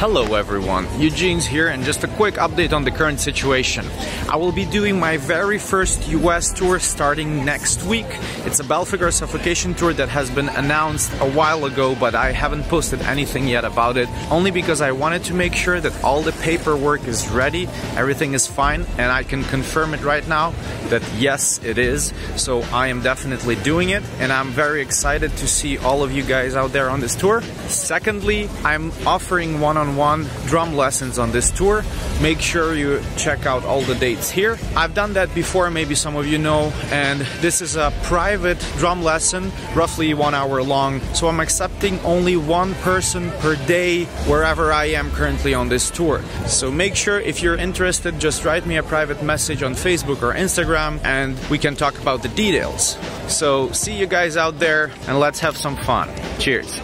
Hello everyone, Eugene's here, and just a quick update on the current situation. I will be doing my very first US tour starting next week. It's a Belphegor suffocation tour that has been announced a while ago, but I haven't posted anything yet about it, only because I wanted to make sure that all the paperwork is ready, everything is fine, and I can confirm it right now that yes, it is. So I am definitely doing it, and I'm very excited to see all of you guys out there on this tour. Secondly, I'm offering one-on-one drum lessons on this tour. Make sure you check out all the dates here. I've done that before, maybe some of you know, and this is a private drum lesson, roughly 1 hour long, so I'm accepting only one person per day wherever I am currently on this tour. So make sure, if you're interested, just write me a private message on Facebook or Instagram and we can talk about the details. So see you guys out there, and let's have some fun. Cheers!